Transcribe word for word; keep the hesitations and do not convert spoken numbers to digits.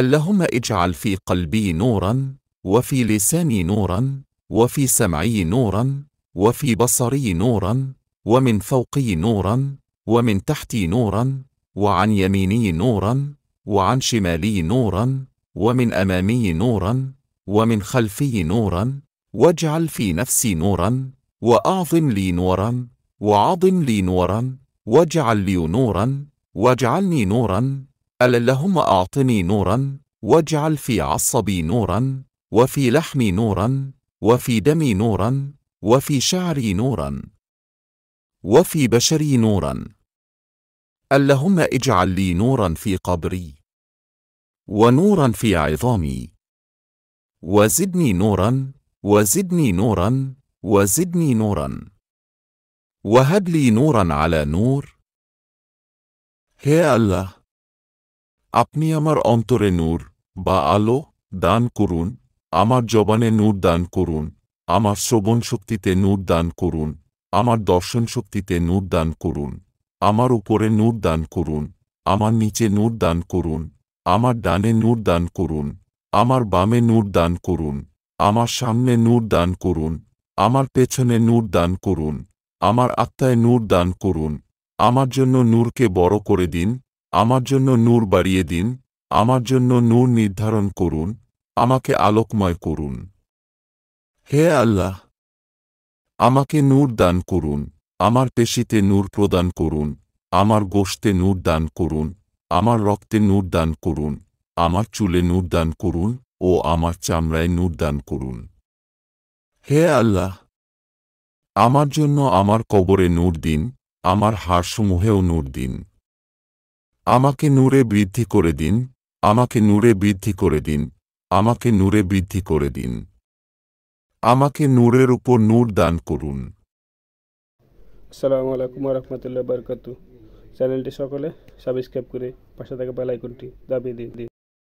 اللهم اجعل في قلبي نوراً، وفي لساني نوراً، وفي سمعي نوراً، وفي بصري نوراً، ومن فوقي نوراً، ومن تحتي نوراً، وعن يميني نوراً، وعن شمالي نوراً، ومن أمامي نوراً، ومن خلفي نوراً، واجعل في نفسي نوراً، وأعظم لي نوراً، وعظم لي نوراً، واجعل لي نوراً، واجعلني نوراً. اللهم أعطني نوراً، واجعل في عصبي نوراً، وفي لحمي نوراً، وفي دمي نوراً، وفي شعري نوراً، وفي بشري نوراً. اللهم اجعل لي نوراً في قبري، ونوراً في عظامي، وزدني نوراً، وزدني نوراً، وزدني نوراً، وهب لي نوراً على نور. هي الله، আপনি আমার অন্তরে নূর বা আলো দান করুন, আমার জবানে নূর দান করুন, আমার শ্রবণ শক্তিতে নূর দান করুন, আমার দর্শন শক্তিতে নূর দান করুন, আমার উপরে নূর দান করুন, আমার নিচে নূর দান করুন, আমার ডানে নূর দান করুন, আমার বামে নূর দান করুন, আমার সামনে নূর দান করুন, আমার পেছনে নূর দান করুন, আমার আত্মায় নূর দান করুন, আমার জন্য নূরকে বড় করে দিন, আমার জন্য নূর বাড়িয়ে দিন, আমার জন্য নূর নির্ধারণ করুন, আমাকে আলোকময় করুন। হে আল্লাহ, আমাকে নূর দান করুন, আমার পেশিতে নূর প্রদান করুন, আমার গোশতে নূর দান করুন, আমার রক্তে নূর দান করুন, আমার চুলে নূর দান করুন ও আমার চামড়ায় নূর দান করুন। হে আল্লাহ, আমার জন্য আমার কবরে নূর দিন, আমার হাড়সমূহেও নূর দিন, আমাকে নূরে বৃদ্ধি করে দিন, আমাকে নূরে বৃদ্ধি করে দিন, আমাকে নূরে বৃদ্ধি করে দিন, আমাকে নূরের উপর নূর দান করুন। আসসালামু আলাইকুম ওয়া রাহমাতুল্লাহি ওয়া বারাকাতুহু। চ্যানেলটি সকলে সাবস্ক্রাইব করে পাশে থাকা বেল আইকনটি দাবিয়ে দিন।